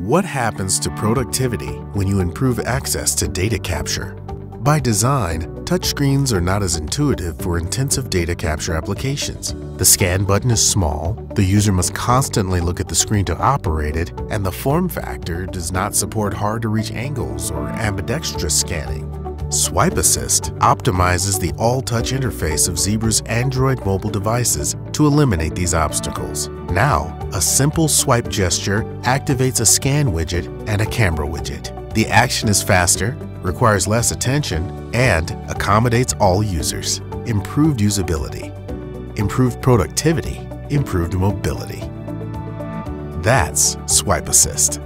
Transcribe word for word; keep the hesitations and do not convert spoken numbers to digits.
What happens to productivity when you improve access to data capture? By design, touchscreens are not as intuitive for intensive data capture applications. The scan button is small, the user must constantly look at the screen to operate it, and the form factor does not support hard-to-reach angles or ambidextrous scanning. Swipe Assist optimizes the all-touch interface of Zebra's Android mobile devices to eliminate these obstacles. Now, a simple swipe gesture activates a scan widget and a camera widget. The action is faster, requires less attention, and accommodates all users. Improved usability, improved productivity, improved mobility. That's Swipe Assist.